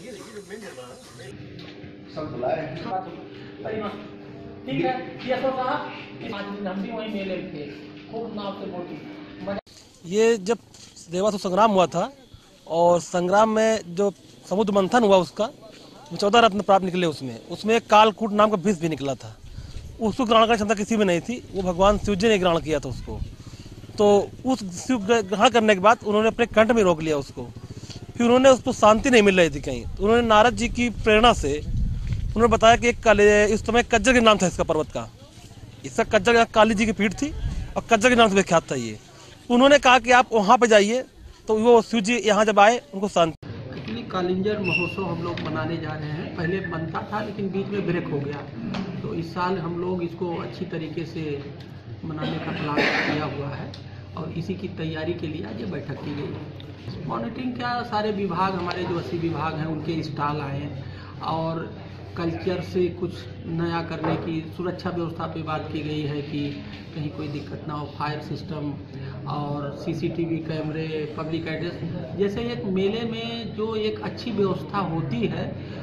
ठीक है ये जब देवासुर संग्राम हुआ था और संग्राम में जो समुद्र मंथन हुआ उसका 14 रत्न प्राप्त निकले, उसमें एक कालकूट नाम का विष भी निकला था। उसको ग्रहण करने की क्षमता किसी में नहीं थी, वो भगवान शिव जी ने ग्रहण किया था उसको। तो उस शिव ग्रहण करने के बाद उन्होंने अपने कंठ में रोक लिया उसको। फिर उन्होंने उसको शांति नहीं मिल रही थी कहीं, तो उन्होंने नारद जी की प्रेरणा से उन्होंने बताया कि इस समय कज्जर के नाम था इसका पर्वत का, इसका कज्जर काली जी की पीठ थी और कज्जर के नाम से विख्यात था ये। उन्होंने कहा कि आप वहाँ पर जाइए, तो वो शिव जी यहाँ जब आए उनको शांति। कालिंजर महोत्सव हम लोग मनाने जा रहे हैं, पहले बनता था लेकिन बीच में ब्रेक हो गया, तो इस साल हम लोग इसको अच्छी तरीके से मनाने का प्लान किया हुआ है और इसी की तैयारी के लिए आज ये बैठक की गई। मॉनिटरिंग क्या, सारे विभाग हमारे जो 80 विभाग हैं उनके स्टॉल आए और कल्चर से कुछ नया करने की सुरक्षा व्यवस्था पे बात की गई है कि कहीं कोई दिक्कत ना हो, फायर सिस्टम और सीसीटीवी कैमरे, पब्लिक एड्रेस, जैसे एक मेले में जो एक अच्छी व्यवस्था होती है